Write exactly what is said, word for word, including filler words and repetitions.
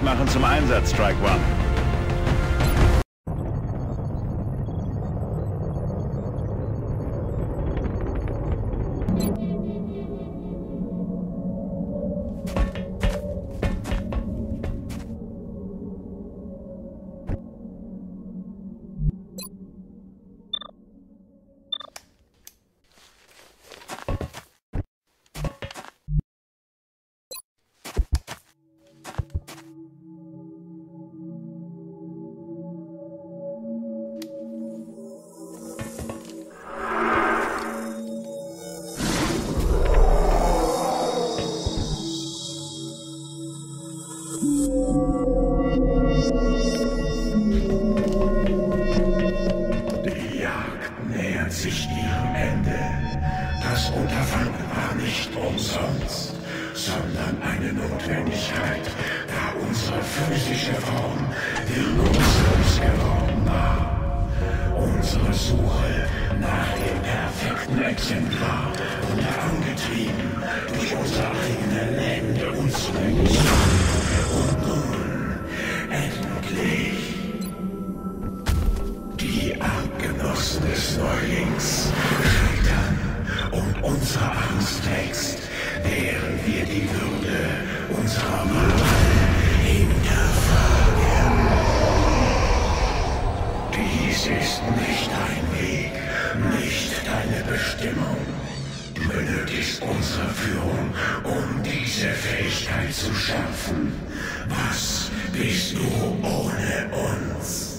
bereit machen zum Einsatz, Strike One. Sich ihrem Ende. Das Unterfangen war nicht umsonst, sondern eine Notwendigkeit, da unsere physische Form wirkungslos geworden war. Unsere Suche nach dem perfekten Exemplar wurde angetrieben durch unsere eigene lähmende Unzulänglichkeit. Und nun, endlich, die Artgenossen des Neulings scheitern und unsere Angst wächst, während wir die Würde unserer Wahl hinterfragen. Dies ist nicht dein Weg, nicht deine Bestimmung. Du benötigst unsere Führung, um diese Fähigkeit zu schärfen. Was bist du ohne uns?